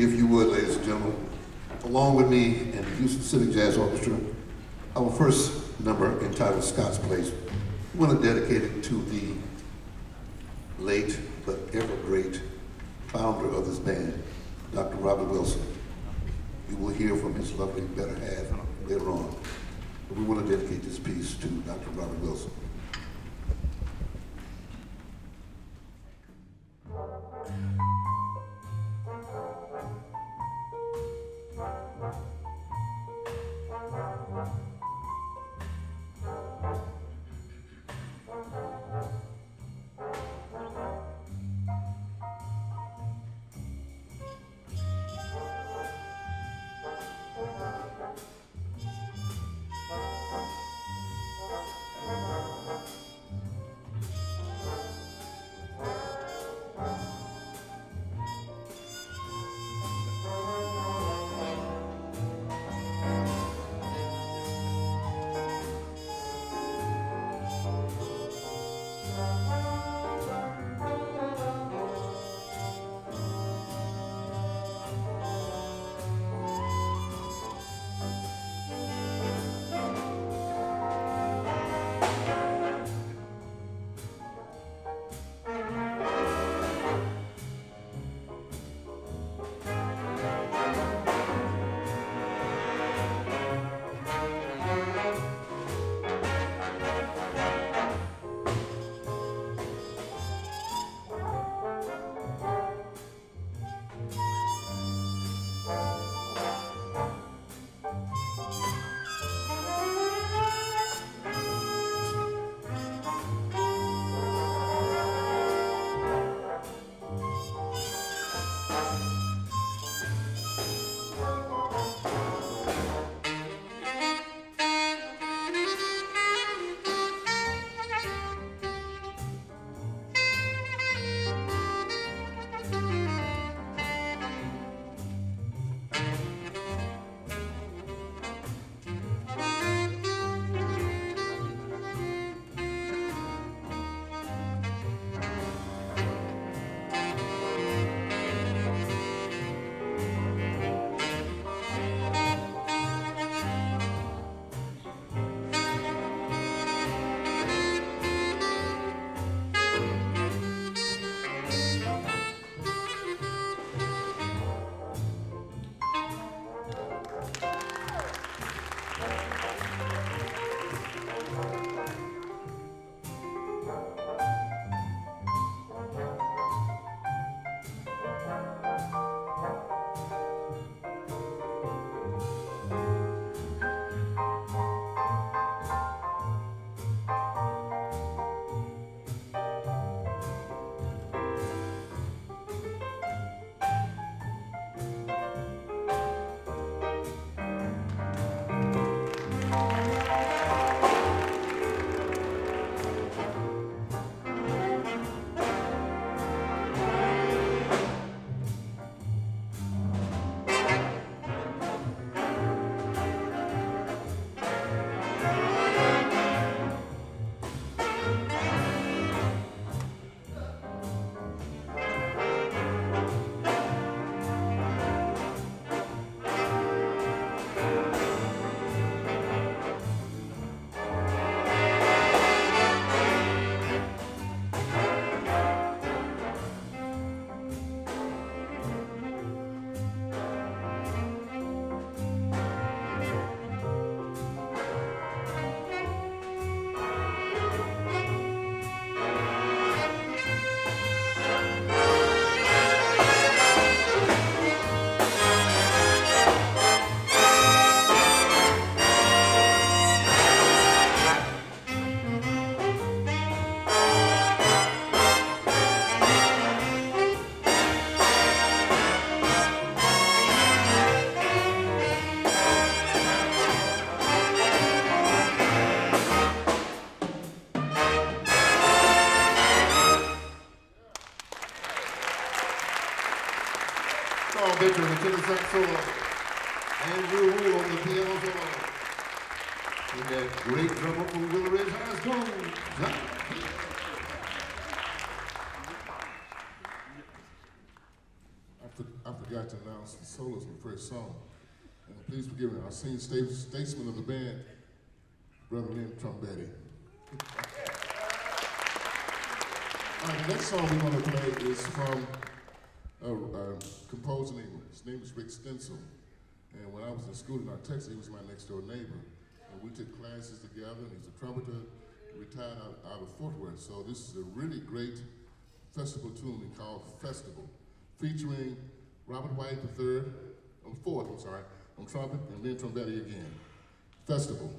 If you would, ladies and gentlemen, along with me and the Houston Civic Jazz Orchestra, our first number entitled Scott's Place. We want to dedicate it to the late but ever great founder of this band, Dr. Robert Wilson. You will hear from his lovely better half later on. But we want to dedicate this piece to Dr. Robert Wilson. Veteran, the sax solo, Andrew Rule on the piano solo, and that great drummer from Willow Ridge High School, John. I I forgot to announce the solos in the first song. And please forgive me, our senior statesman of the band, Brother Lynn Trombetti. All right, the next song we're going to play is from a composer named, his name is Rick Stencil. And when I was in school in Texas, he was my next door neighbor. And we took classes together, and he's a trumpeter, retired out of Fort Worth. So this is a really great festival tune called Festival, featuring Robert White III, or Fourth, I'm sorry, on trumpet, and Lynn Trombetti again. Festival.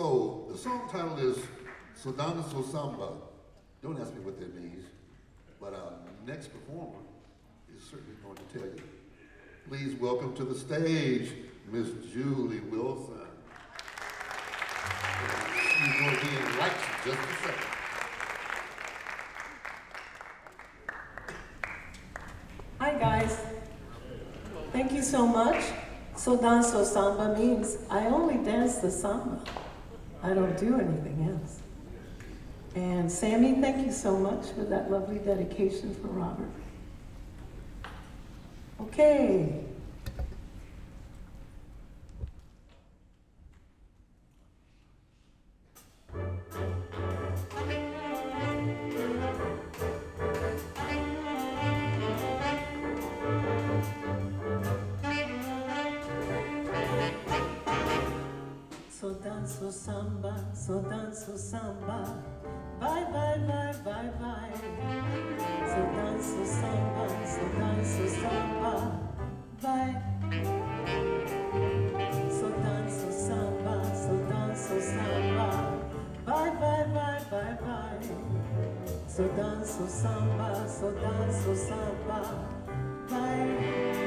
So the song title is Sodana So Samba. Don't ask me what that means, but our next performer is certainly going to tell you. Please welcome to the stage, Miss Julie Wilson. She's going to be in right just a second. Hi guys, thank you so much. Sodana So Samba means I only dance the samba. I don't do anything else. And Sammy, thank you so much for that lovely dedication for Robert. Okay. So samba, so dance, so samba, bye bye bye bye bye. So dance, so samba, so dance, so samba, bye. So dance, so samba, so dance, so samba, bye bye bye bye bye. So dance, so samba, so dance, so samba, bye.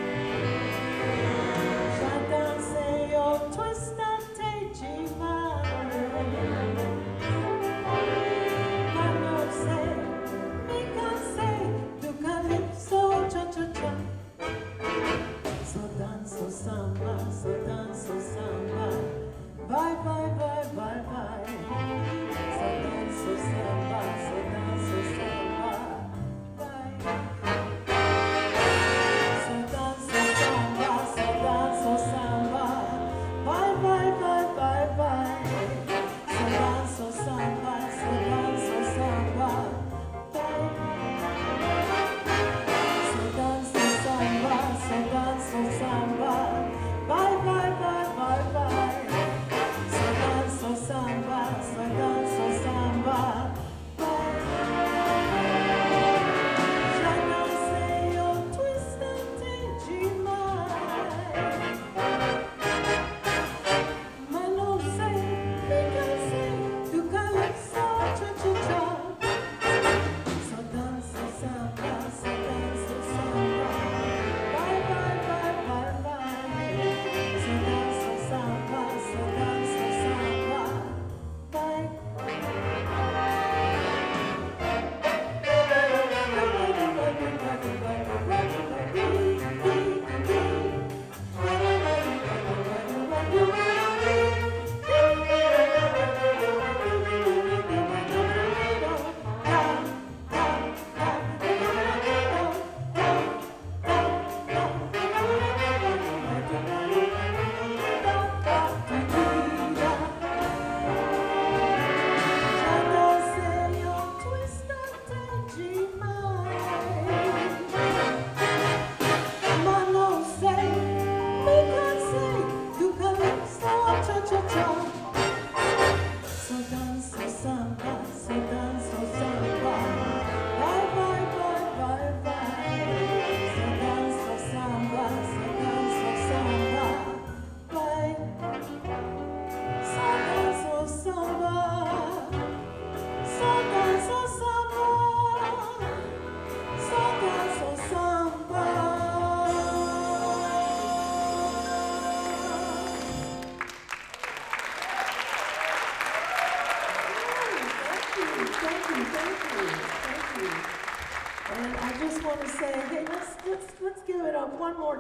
Já dancei o twist.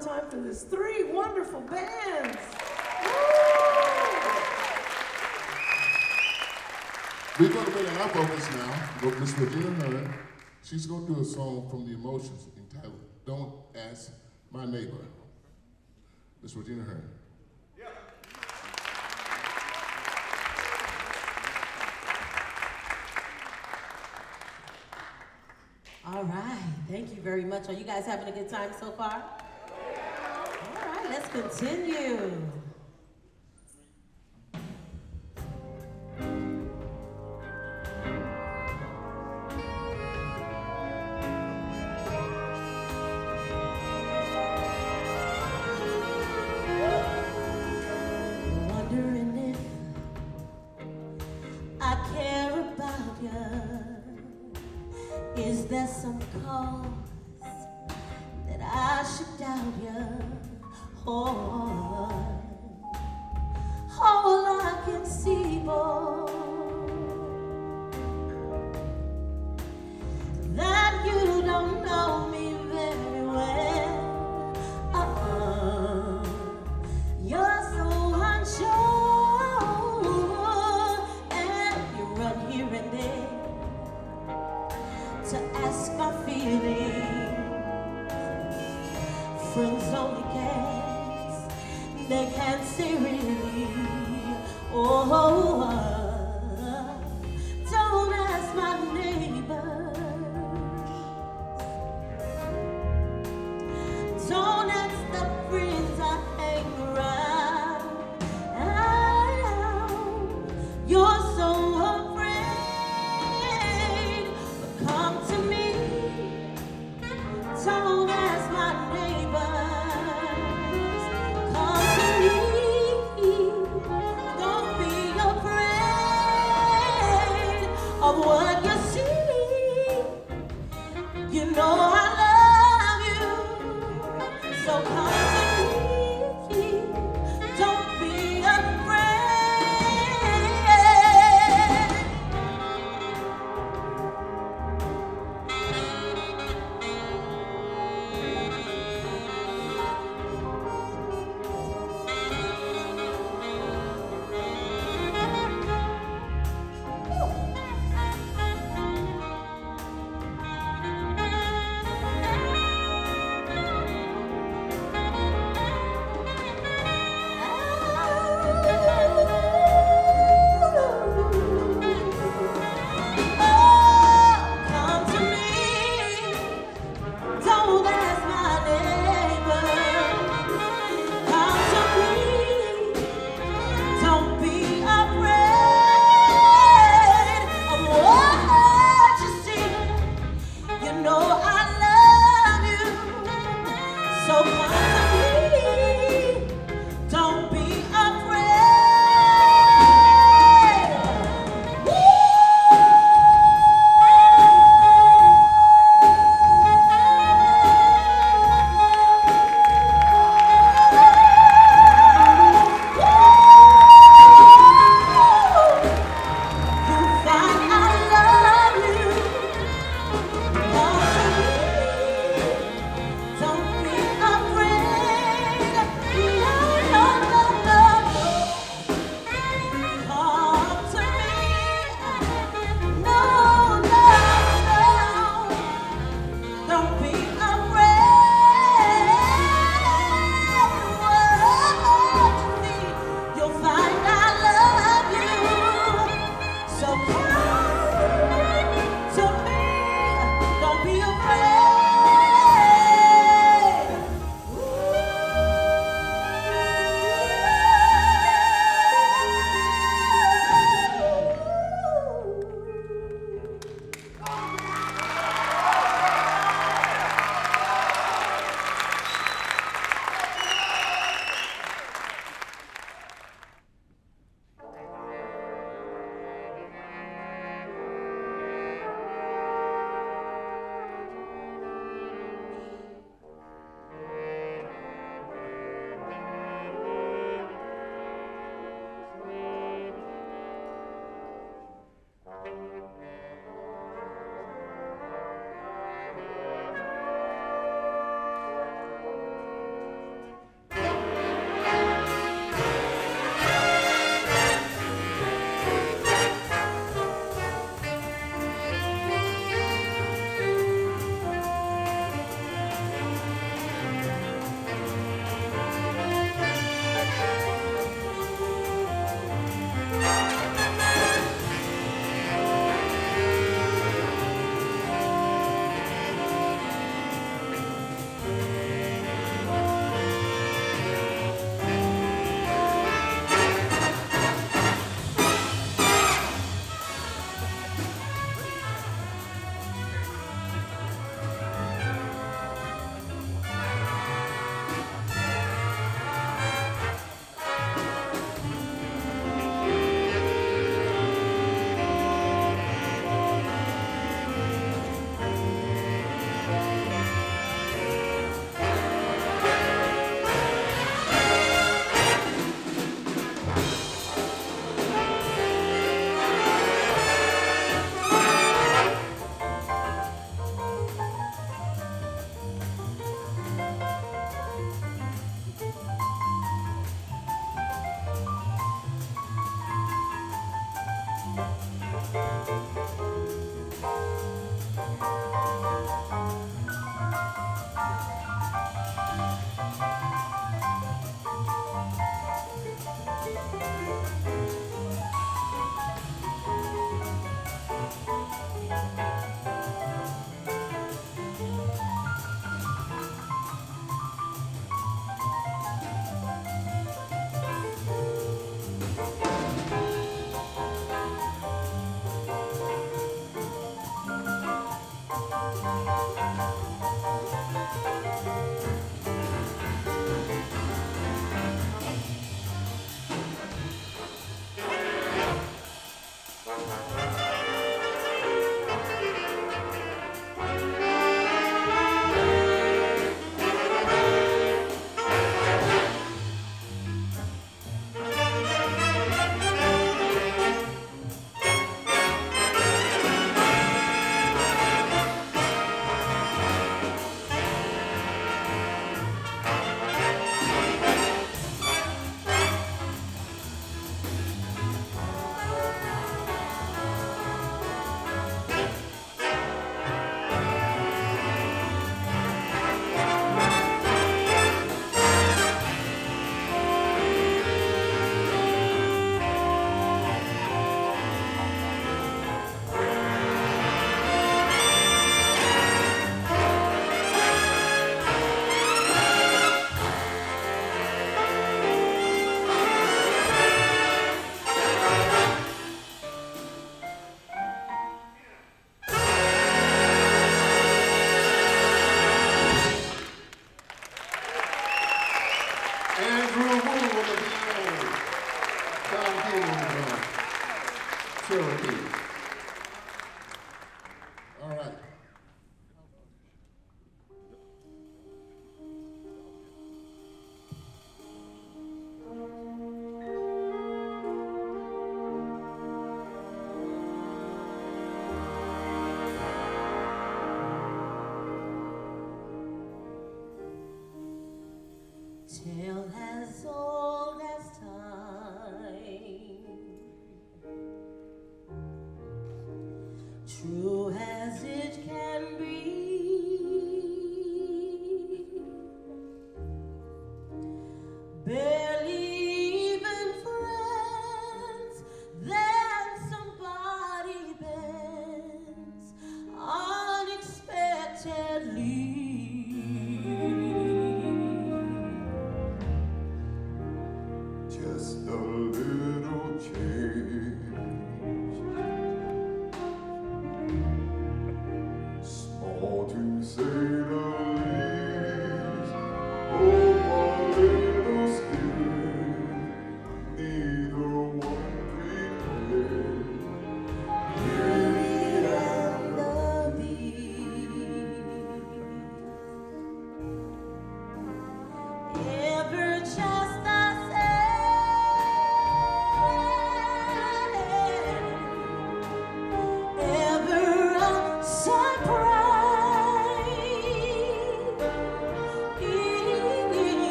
Time for this three wonderful bands. We're going to bring in our vocalist now, Miss Regina Hearne. She's going to do a song from The Emotions entitled Don't Ask My Neighbor. Miss Regina Hearne. Yeah. All right, thank you very much. Are you guys having a good time so far? Let's continue. Wondering if doubt you. Oh, all I can see, boy, that you don't know me very well. You're so unsure, and you run here and there to ask my feelings. Friends only guess, they can't see really. Oh.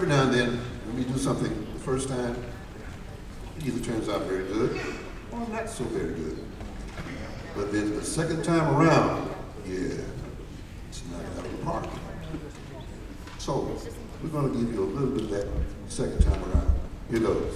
every now and then, when we do something the first time, it either turns out very good or not so very good. But then the second time around, yeah, it's not out of the park. So we're going to give you a little bit of that second time around. Here goes.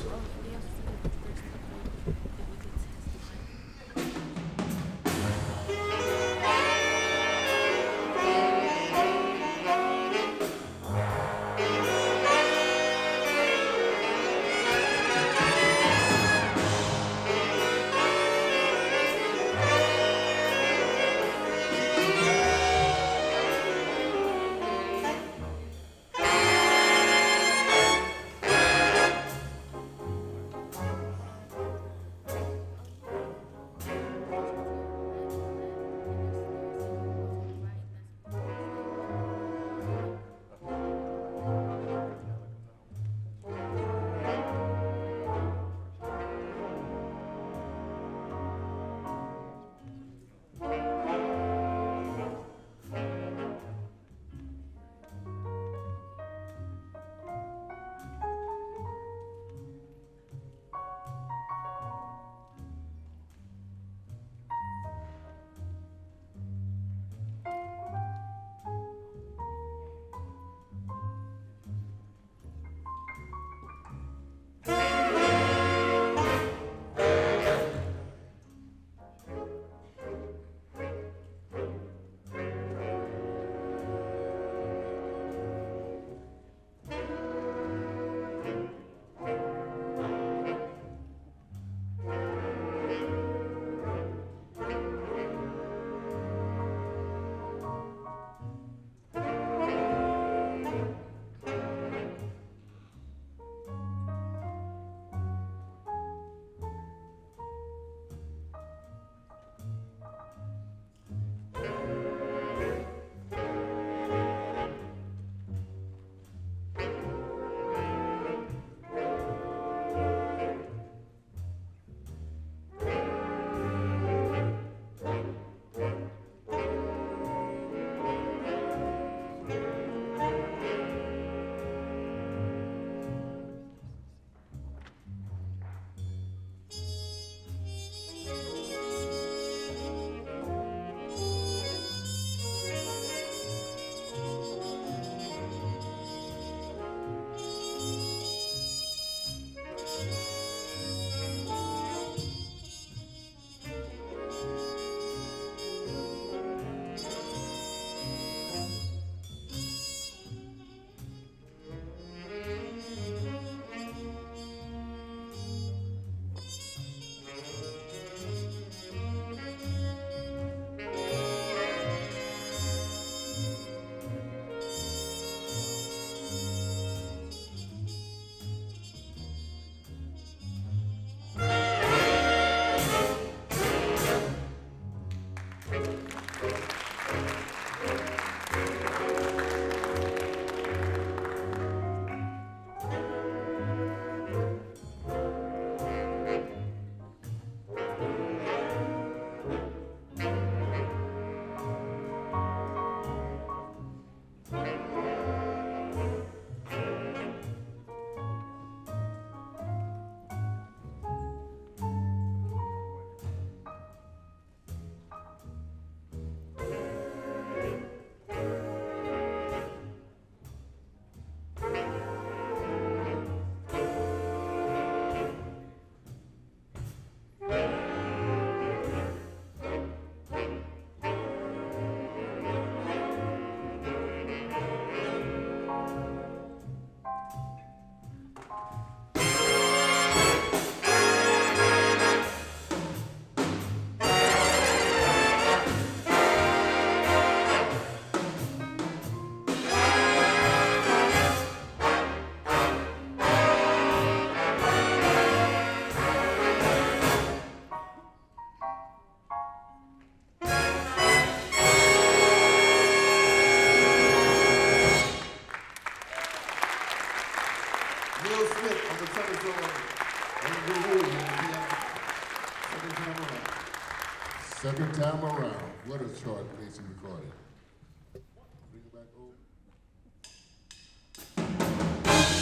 Second time around. What a chart Mason recorded. Bring it back over.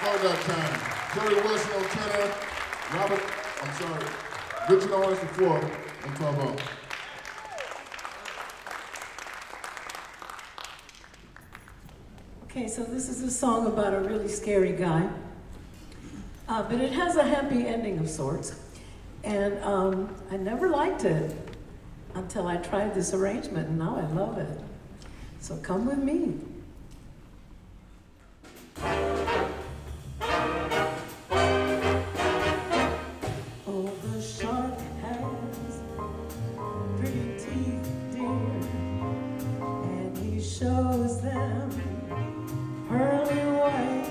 closeout time. Julie Wilson on tenor, Richard Owens IV on trombone. Okay, so this is a song about a really scary guy, but it has a happy ending of sorts. And I never liked it until I tried this arrangement, and now I love it. So come with me. Oh, the shark has pretty teeth, dear, and he shows them pearly white.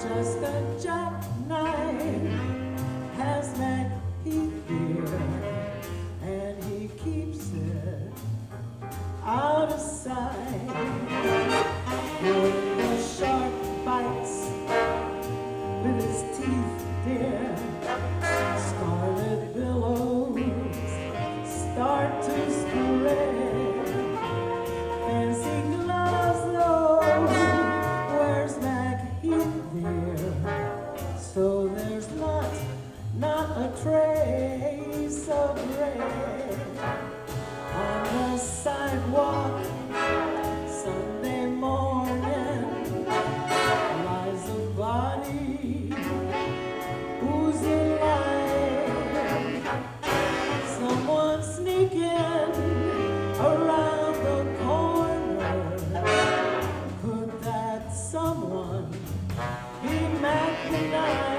Just a jackknife has that heat here, and he keeps it out of sight. When the shark bites with his teeth, dear, scarlet billows start to spread. Fancy gloves, though, wears that heat, dear, so there's not a trace of red on the sidewalk. Sunday morning lies a body who's alive. Someone sneaking around the corner. Could that someone be McKnight?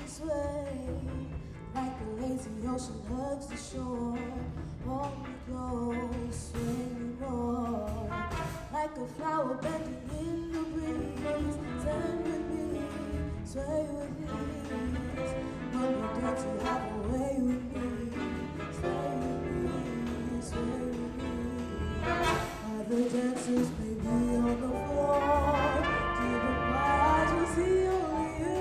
This way. ocean hugs the shore. Hold me close when you roar. Like a flower bending in the breeze. Stand with me, sway with ease. When you get to have a way with me. Stay with me, sway with me. While the dancers may be on the floor, deep in my eyes will see only you.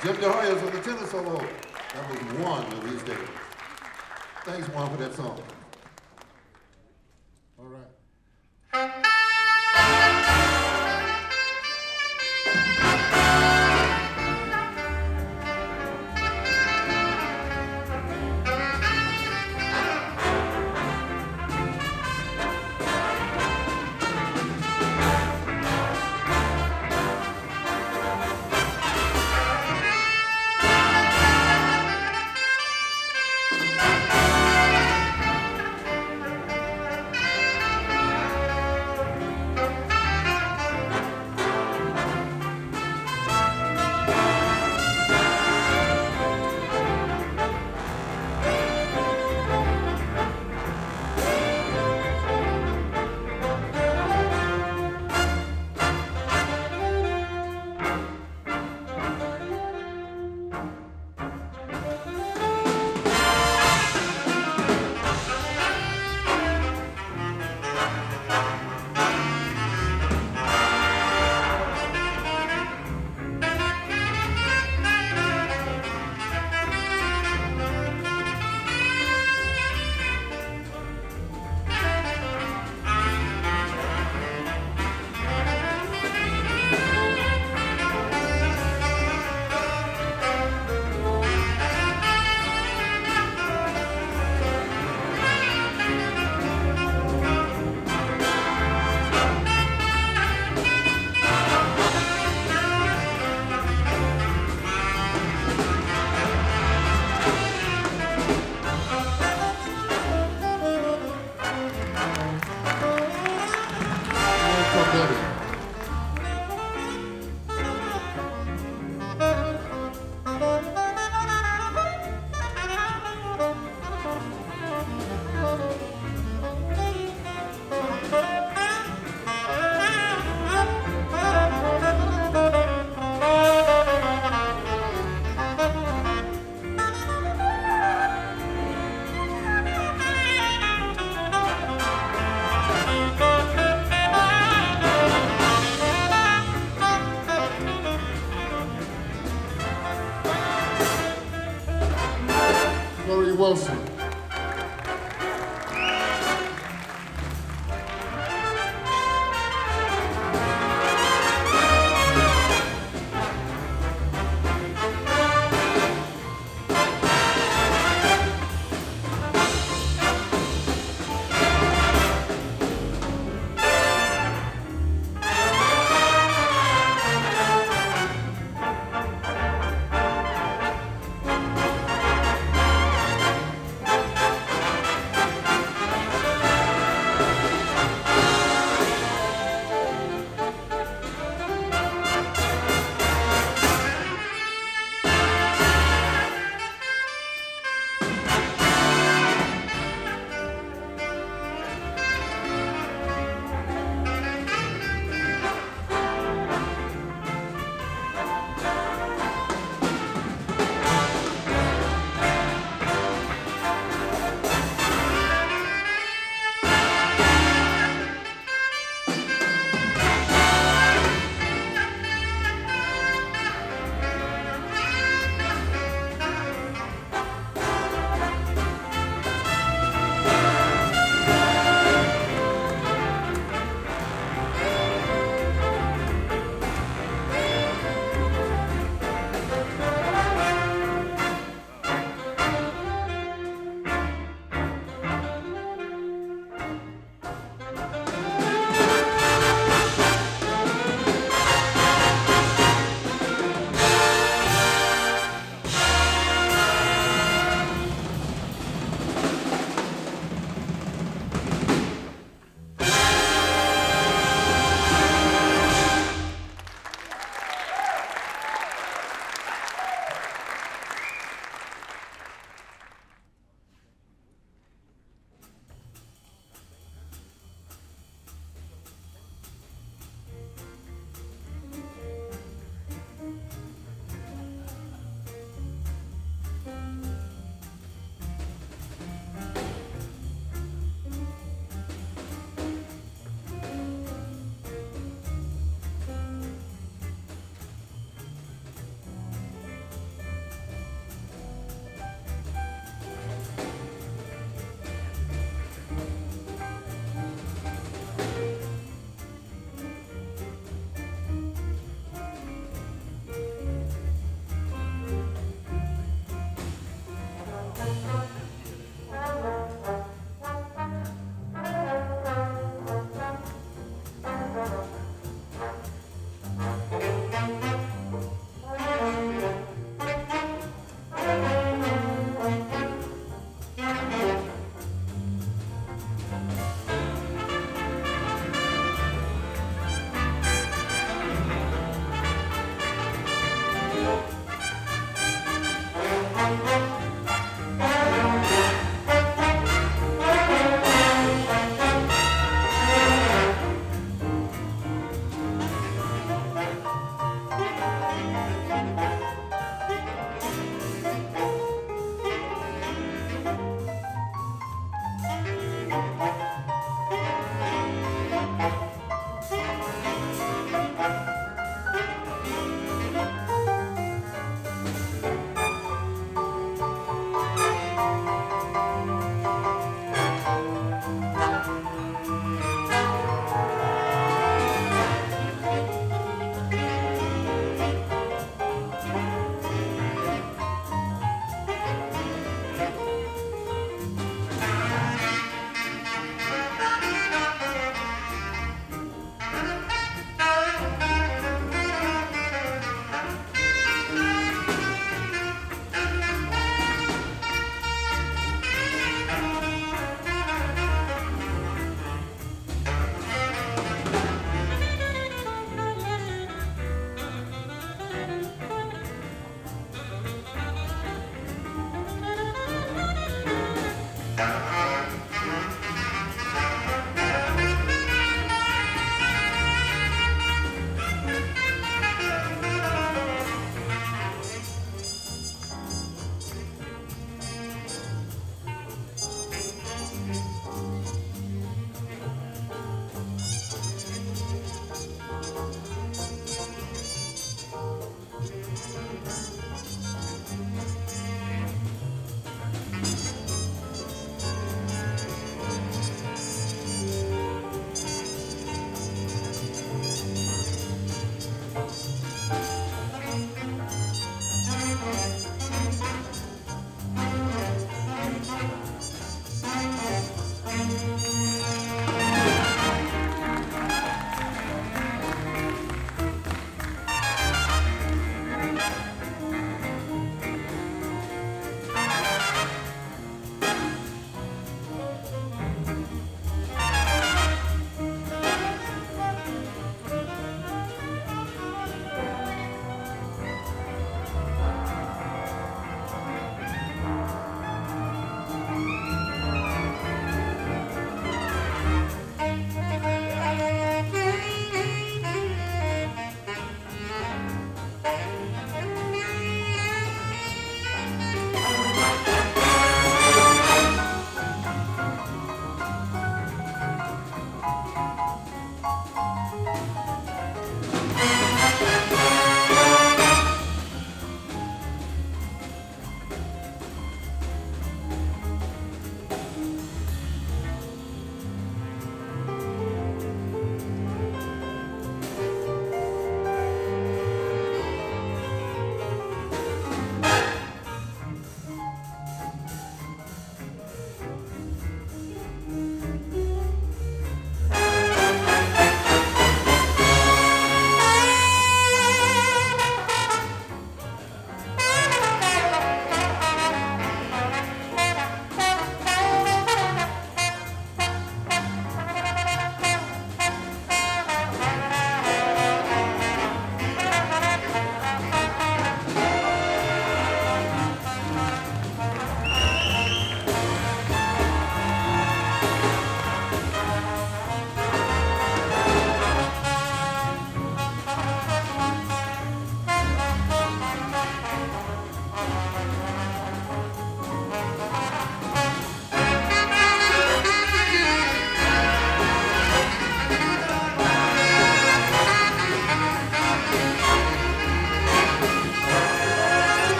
Jim DeHoya for the tenor solo. That was one of these days. Thanks, Juan, for that song. All right. Wilson.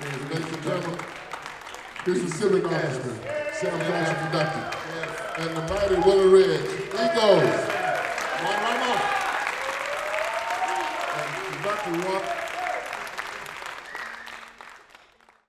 And ladies and gentlemen, Houston Civic Orchestra, Sam Johnson conducted, and the mighty Willie Riggs. He goes. One right now. And conductor Rock